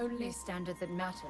only standard that matters.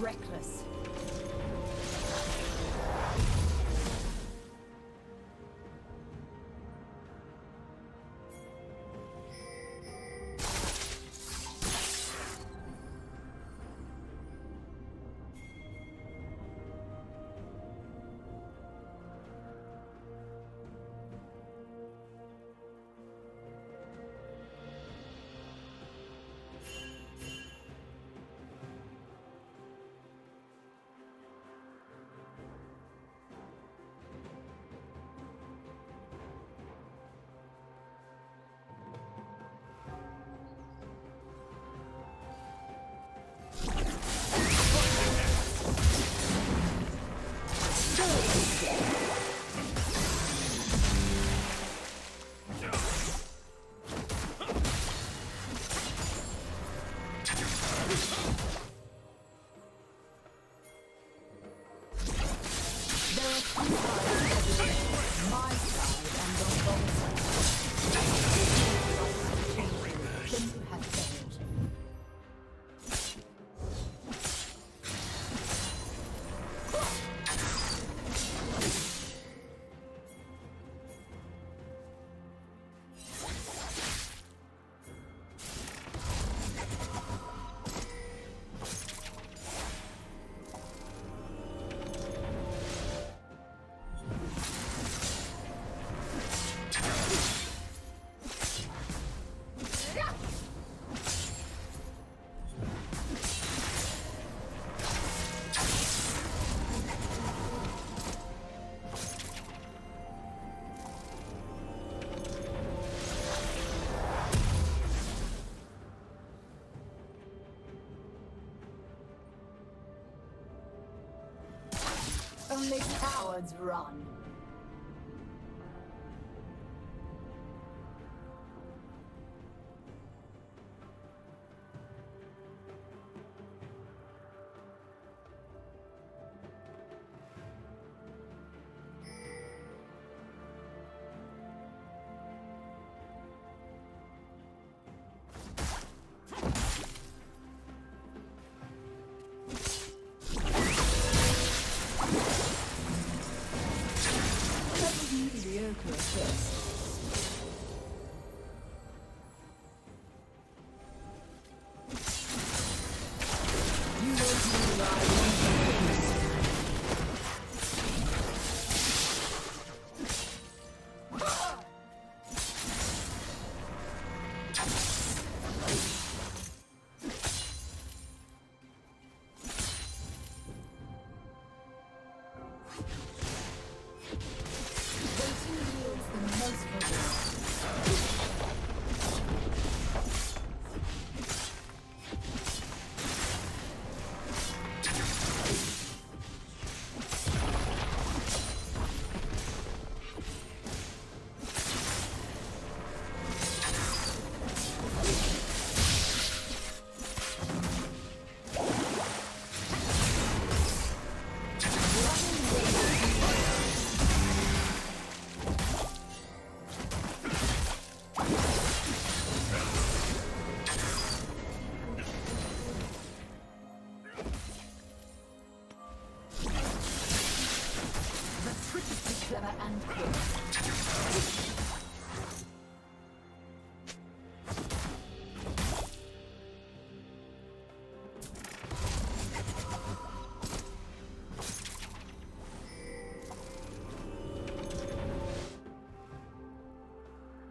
Reckless. Only cowards run. The most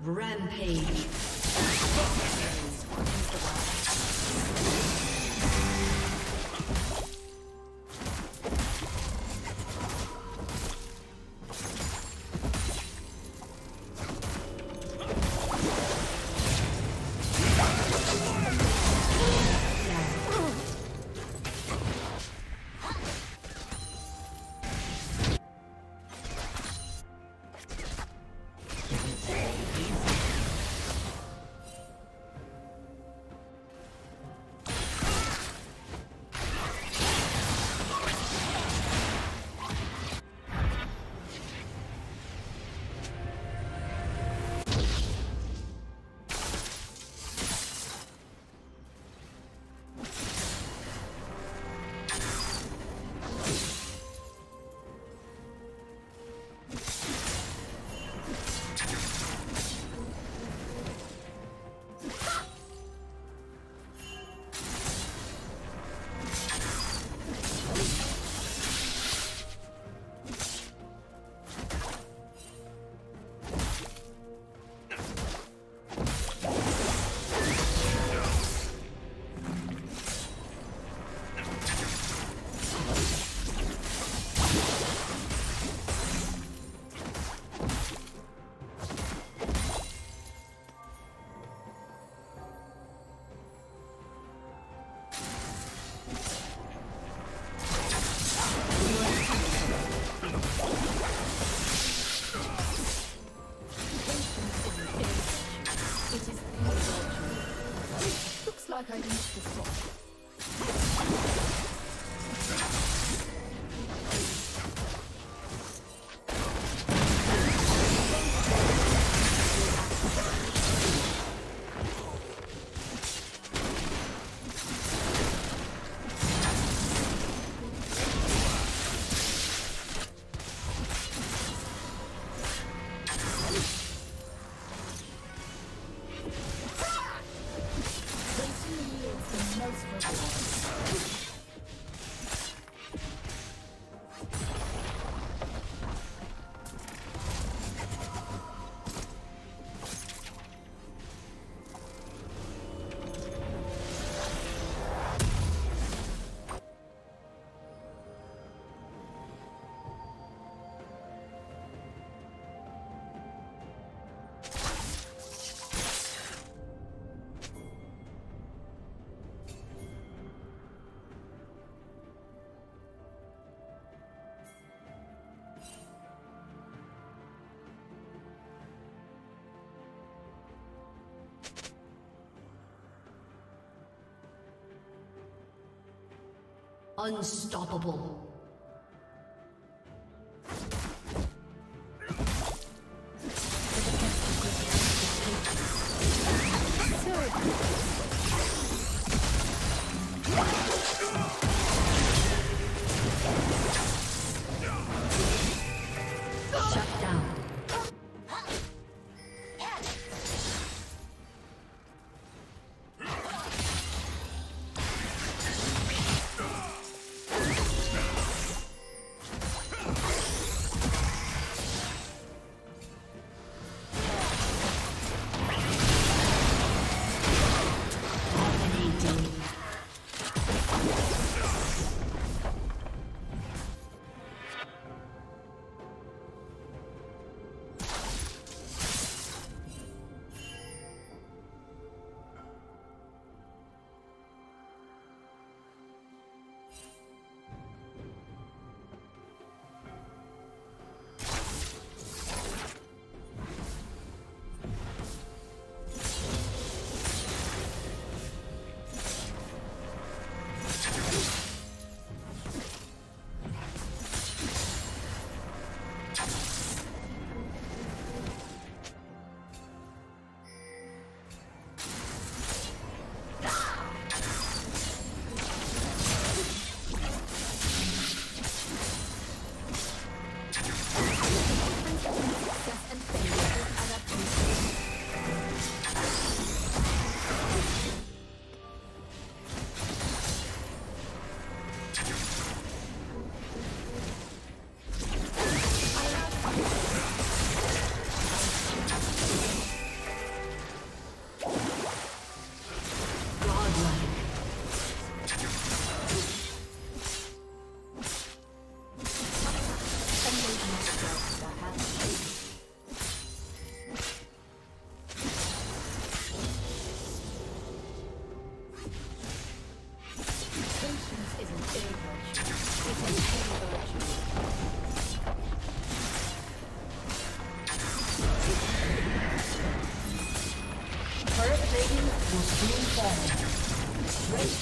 Rampage. I need to stop. Unstoppable. No.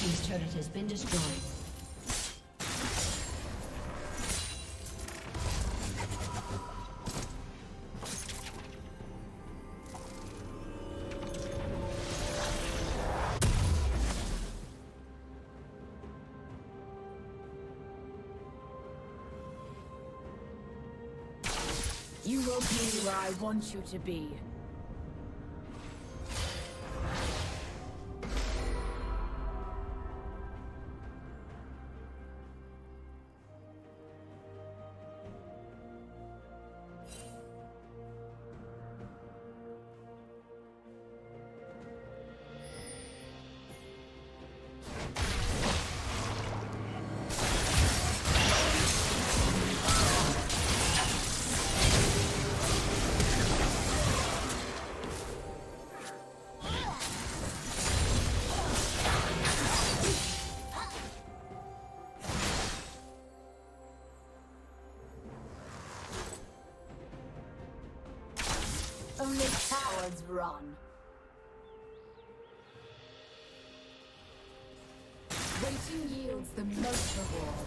team's turret has been destroyed. You will be where I want you to be. Only cowards run. Waiting yields the most reward.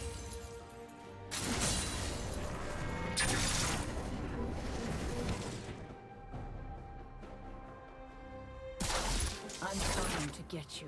I'm coming to get you.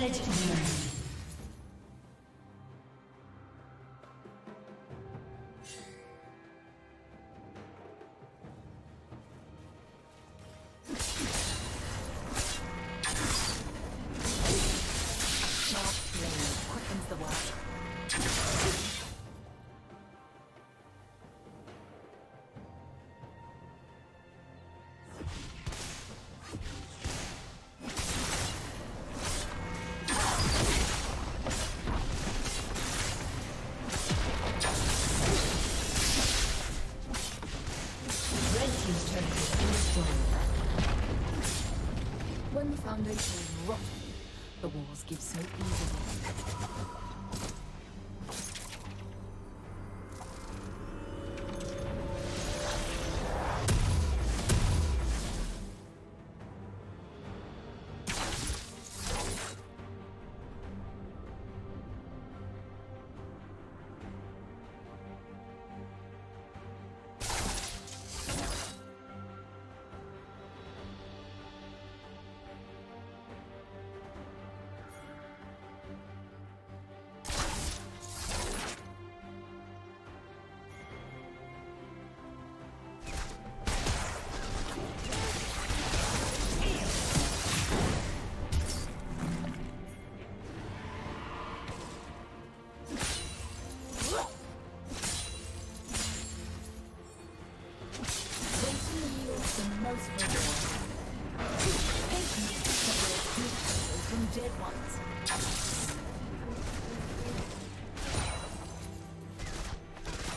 Legendary. The walls give so easily.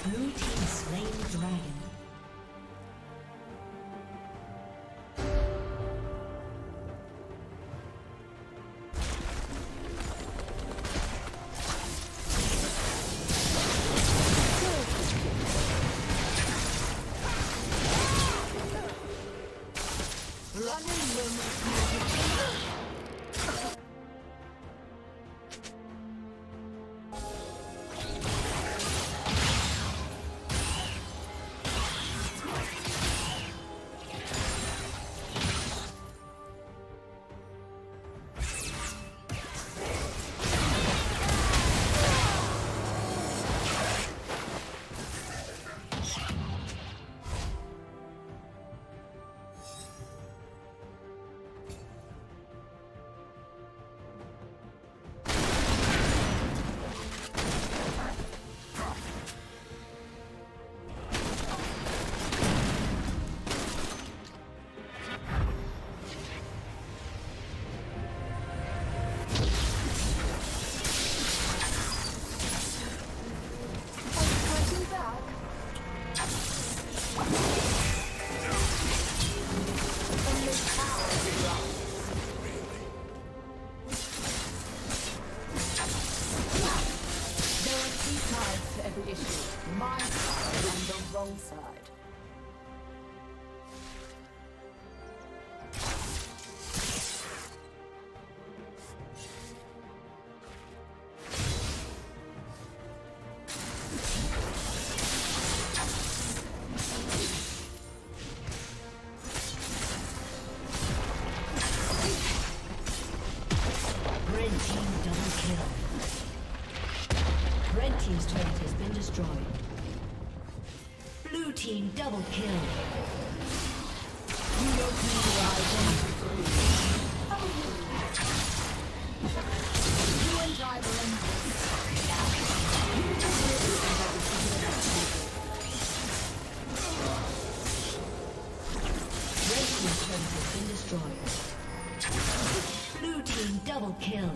Blue team slain the dragon. Team's turret has been destroyed. Blue team double kill. You don't need your eyes. You and I will end this. You deserve it. Red team's turret has been destroyed. Blue team double kill.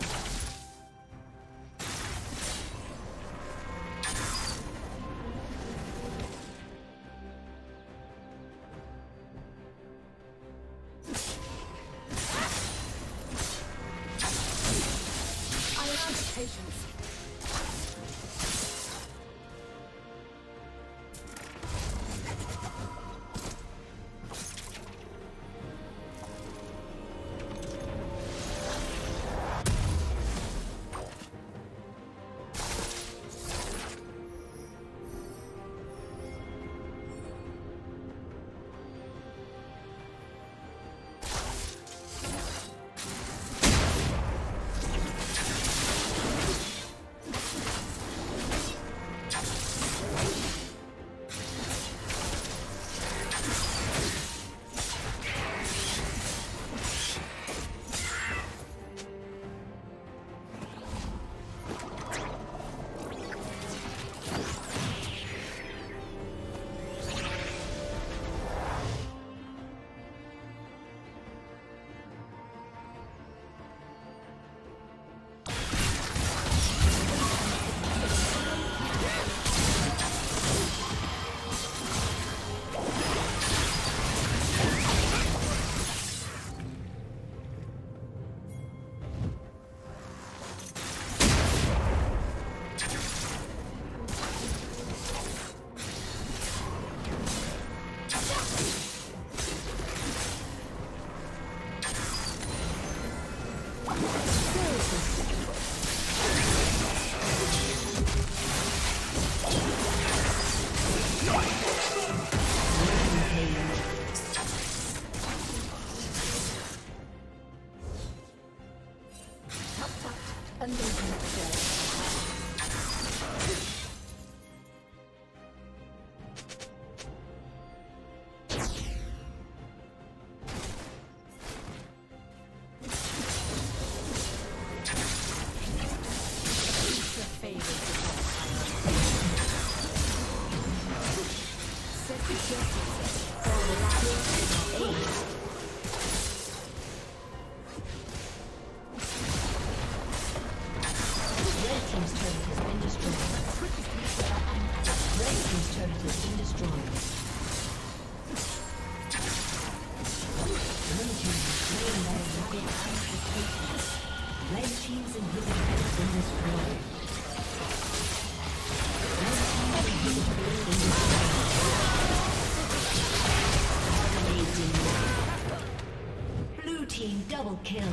Kill. Red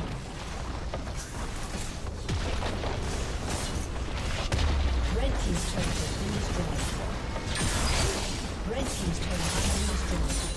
team's turret has been destroyed. Red team's turret has been destroyed.